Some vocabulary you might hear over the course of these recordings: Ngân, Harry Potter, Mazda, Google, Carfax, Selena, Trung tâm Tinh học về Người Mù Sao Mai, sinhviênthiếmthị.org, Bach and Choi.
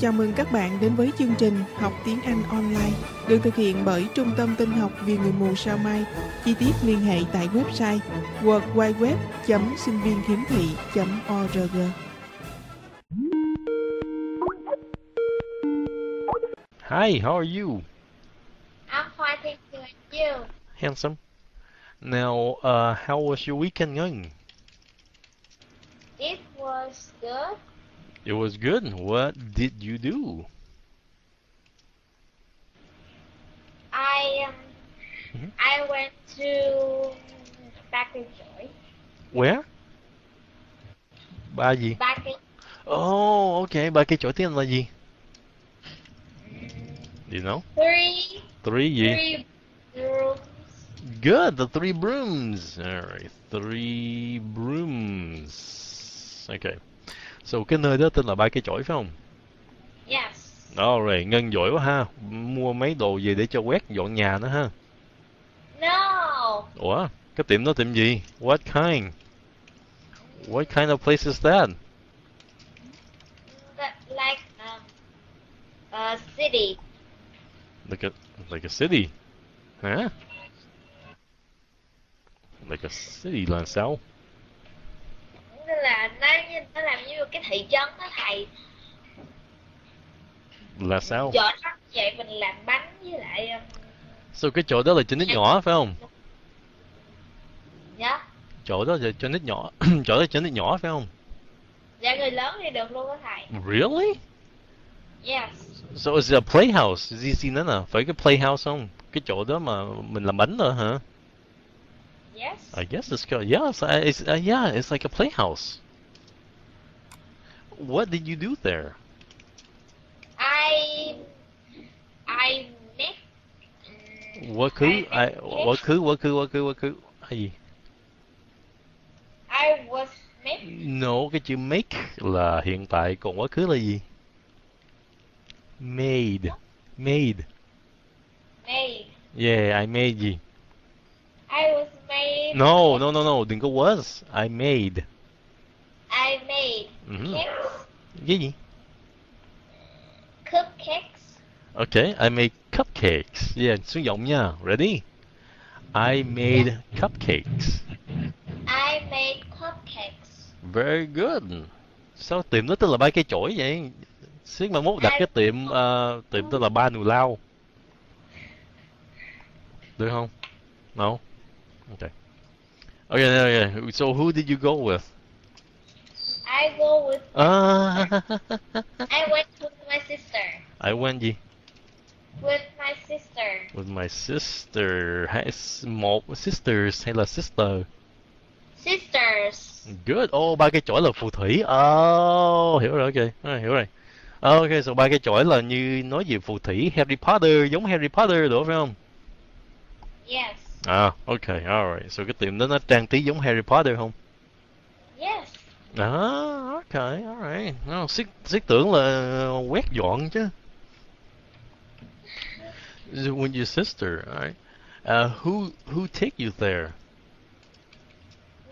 Chào mừng các bạn đến với chương trình Học Tiếng Anh Online được thực hiện bởi Trung tâm Tinh học về Người Mù Sao Mai. Chi tiết liên hệ tại website www.sinhviênthiếmthị.org. Hi, how are you? I'm fine, thank you. And you? Handsome. Now, how was your weekend, Ngân? It was good. It was good. What did you do? I went to Bach and Choi. Where? Ba gì? Bach and... Oh, okay. Bach and Choi tiếng là gì? Do you know? Three brooms. Good. The three brooms. All right. Three brooms. Okay. So cái nơi đó tên là Ba Cây Chổi phải không? Yes. Alright, Ngân giỏi quá ha. Mua mấy đồ về để cho quét dọn nhà nữa ha. No. Ủa, cái tiệm đó tiệm gì? What kind? What kind of place is that? Like a city. Like a city. Hả? Huh? Like a city là sao? Là nó làm như cái thị trấn đó thầy. Là sao? Chỗ đó vậy mình làm bánh với lại. Sao cái chỗ đó là cho nít nhỏ phải không? Dạ. Chỗ đó là cho nít nhỏ, chỗ đó cho nít nhỏ phải không? Dạ người lớn thì được luôn đó thầy. Really? Yes. So it's a playhouse. Did you see that? Phải cái playhouse không? Cái chỗ đó mà mình làm bánh rồi hả? Yes. I guess it's called, yes, yeah, it's like a playhouse. What did you do there? I make. What could I was make. No, cái chữ make là hiện tại, còn quá khứ là gì? Made. Yeah, I made gì? I was made. No. Đừng có was. I made cakes. Cái gì? Cupcakes. Okay, I made cupcakes. Yeah, xuống giọng nha. Ready? I made cupcakes. I made cupcakes. Very good. Sao tiệm nó tên là Ba Cây Chổi vậy? Xíu mà mốt đặt cái tiệm tên là Ba Nù Lao. Được không? No. Okay. So who did you go with? I go with. I went with my sister. With my sister. Hay một sisters hay là sister? Sisters. Good. Oh, Ba Cây Chổi là phù thủy. Oh, hiểu rồi. Okay. Hiểu rồi. Okay, so Ba Cây Chổi là như nói về phù thủy, Harry Potter, giống Harry Potter đúng phải không? Yes. Ah, okay, alright. So cái tiệm đó nó trang trí giống Harry Potter không? Yes. Ah, okay, alright. No, siết tưởng là quét dọn chứ. With your sister, alright. Who take you there?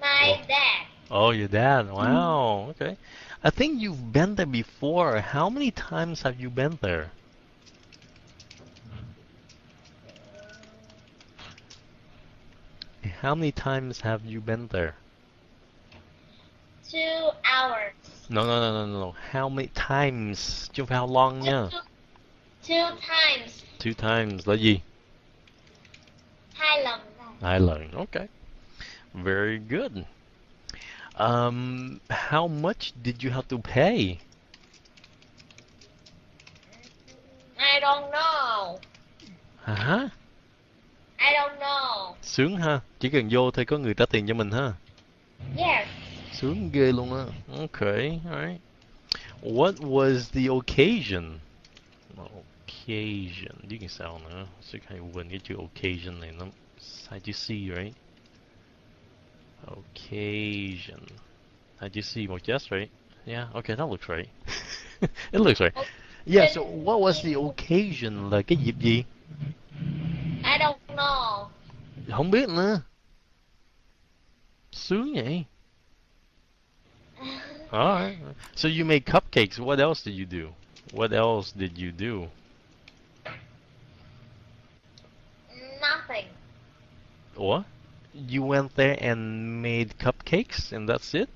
My dad. Oh, your dad. Wow. Okay. I think you've been there before. How many times have you been there? How many times have you been there? 2 hours. No. How many times? Chứ how long nha? Two times. 2 times là gì? 2 lần. 2 lần. Okay. Very good. How much did you have to pay? I don't know. Hả? I don't know. Sướng ha, chỉ cần vô thôi có người trả tiền cho mình ha. Yes. Sướng ghê luôn á. Okay, alright. What was the occasion? Occasion, you can sao nữa. Sẽ hay quên cái chữ occasion này nó sai chữ C right? Occasion. Sai chữ C một chữ right? Yeah, okay, that looks right. It looks right. Yeah, so what was the occasion là cái dịp gì? I don't know. Không biết nữa. Sướng vậy. All right. So you made cupcakes. What else did you do? What else did you do? Nothing. What? You went there and made cupcakes and that's it?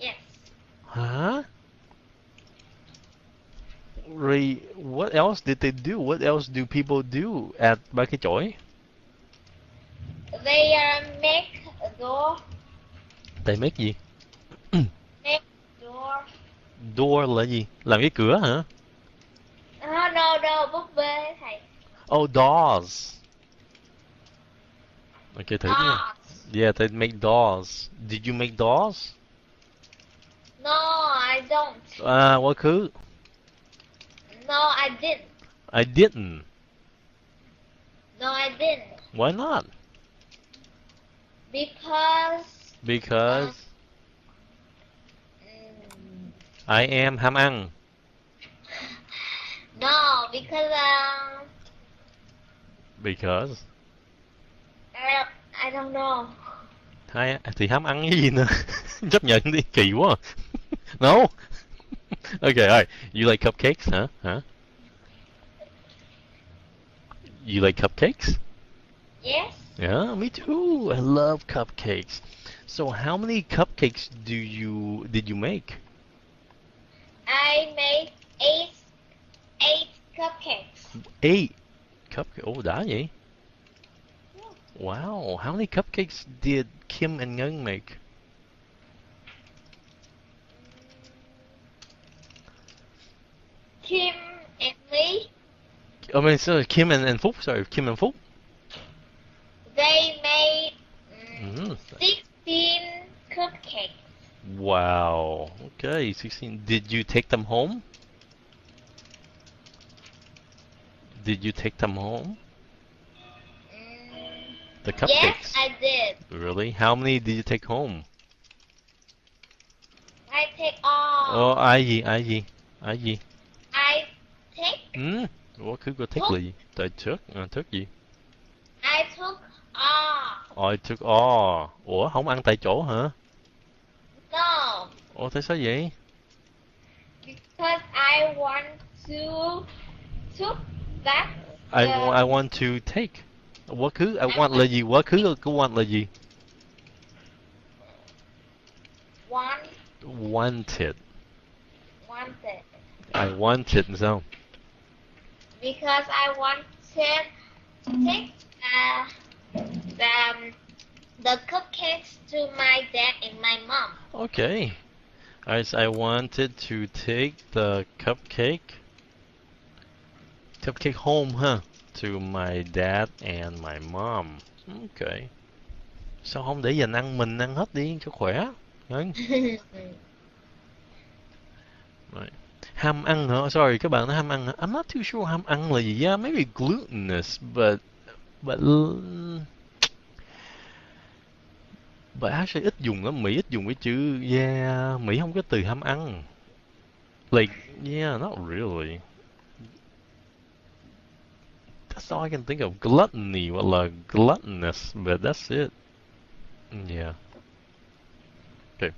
Yes. Huh? Ray, what else did they do? What else do people do at Bach and Choi? They make a door. They make gì? Make door. Door là gì? Làm cái cửa hả? No, no, búp bê thầy. Oh, dolls. Okay, thử nha. Yeah, they make dolls. Did you make dolls? No, I don't. À, quá khứ. No, I didn't. I didn't. No, I didn't. Why not? Because. Because. I am ham ăn. No, because. Because. I don't know. Hay thì ham ăn cái gì nữa? Chấp nhận đi, kỳ quá. No. Okay, all right. You like cupcakes, huh? Huh? You like cupcakes? Yes. Yeah, me too. I love cupcakes. So, how many cupcakes did you make? I made eight cupcakes. 8 cupcakes. Oh, đã vậy. Wow. How many cupcakes did Kim and Ngân make? Kim and me. I mean, so Kim and Phúc. Sorry, Kim and Phúc. They made 16 cupcakes. Wow. Okay, 16. Did you take them home? Did you take them home? The cupcakes. Yes, I did. Really? How many did you take home? I take all. Oh, I gì? Quá khứ của thích là gì? Tại trước, thức gì? I took all. I took all. Ủa, không ăn tại chỗ hả? No. Ủa, thế sao vậy? Because I want to took that. I want to take. Quá khứ, I want là gì? Quá khứ của want là gì? Want. Wanted. Wanted. I wanted sao? Because I wanted to take the cupcakes to my dad and my mom. Okay. I wanted to take the cupcake home, huh? To my dad and my mom. Okay. Sao không để dành ăn mình ăn hết đi cho khỏe. Right. Ham ăn hả? Sorry, các bạn nói ham ăn hả? I'm not too sure ham ăn là gì. Yeah, maybe glutinous, but actually ít dùng lắm. Mỹ ít dùng cái chữ yeah. Mỹ không có từ ham ăn. Like yeah, not really. That's all I can think of. Gluttony hoặc là gluttonous, but that's it. Yeah. Okay.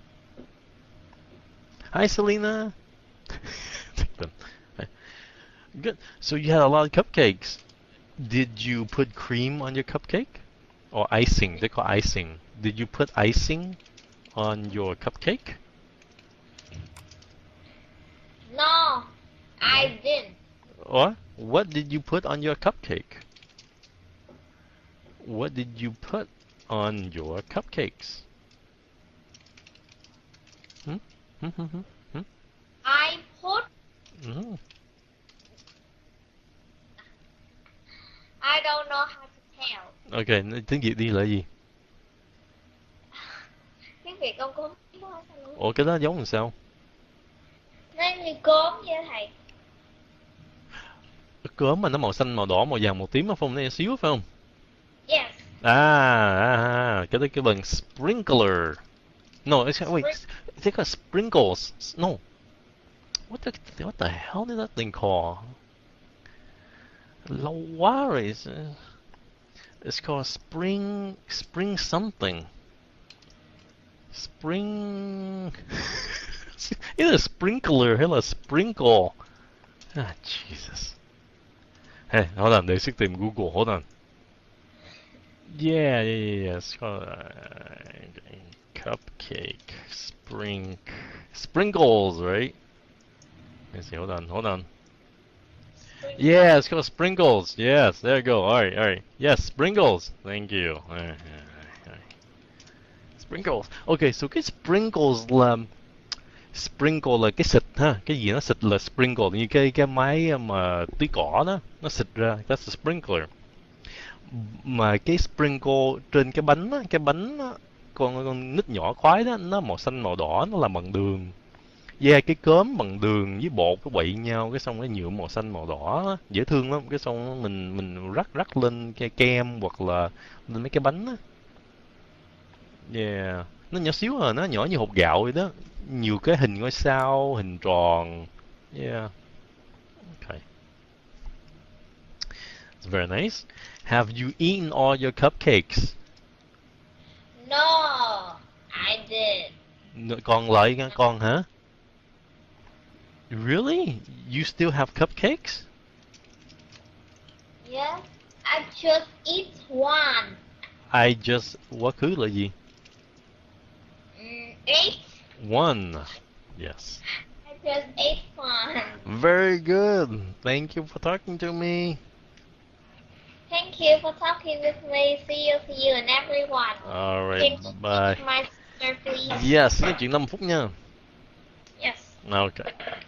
Hi, Selena. Good. So you had a lot of cupcakes. Did you put cream on your cupcake? Or icing? They call icing. Did you put icing on your cupcake? No, I didn't. Or what did you put on your cupcake? What did you put on your cupcakes? I put. I don't know how to tell. Okay, tiếng Việt đi là gì? Tiếng Việt không có. Ủa cái đó giống làm sao? Nó như cốm vậy thầy. Cốm mà nó màu xanh, màu đỏ, màu vàng, màu tím mà phong nó xíu phải không? Yes. À, cái đó cái bằng sprinkler. No, wait. It's called sprinkles. No. What the hell is that thing called? It's called spring something. Spring. Either sprinkler or sprinkle. Ah, Jesus. Hey, hold on. They seeked in Google. Hold on. Yeah. It's called cupcake sprinkles, right? Let's see. Hold on. Yeah, it's called sprinkles. Yes, there you go. All right. Yes, sprinkles. Thank you. All right. Sprinkles. Okay, so cái sprinkles là sprinkle là cái xịt ha, cái gì nó xịt là sprinkle, như cái máy mà tưới cỏ đó, nó xịt ra, that's a sprinkler. Mà cái sprinkle trên cái bánh đó, con nít nhỏ khoái đó, nó màu xanh màu đỏ, nó là bằng đường. Yeah, cái cớm bằng đường với bột nó quậy nhau, cái xong nó nhuộm màu xanh màu đỏ đó. Dễ thương lắm, cái xong mình rắc lên cái kem hoặc là lên mấy cái bánh đó. Yeah, nó nhỏ xíu à, nó nhỏ như hột gạo vậy đó. Nhiều cái hình ngôi sao, hình tròn. Yeah. Okay. It's very nice. Have you eaten all your cupcakes? No, I did. Còn lại con hả? Really? You still have cupcakes? Yeah, I just eat one. I just quá khứ là gì? Ate. One, yes. I just ate one. Very good. Thank you for talking to me. Thank you for talking with me. See you and everyone. All right. Can you bye. My sister, please? Yes. Nói chuyện 5 phút nha. Yes. Okay.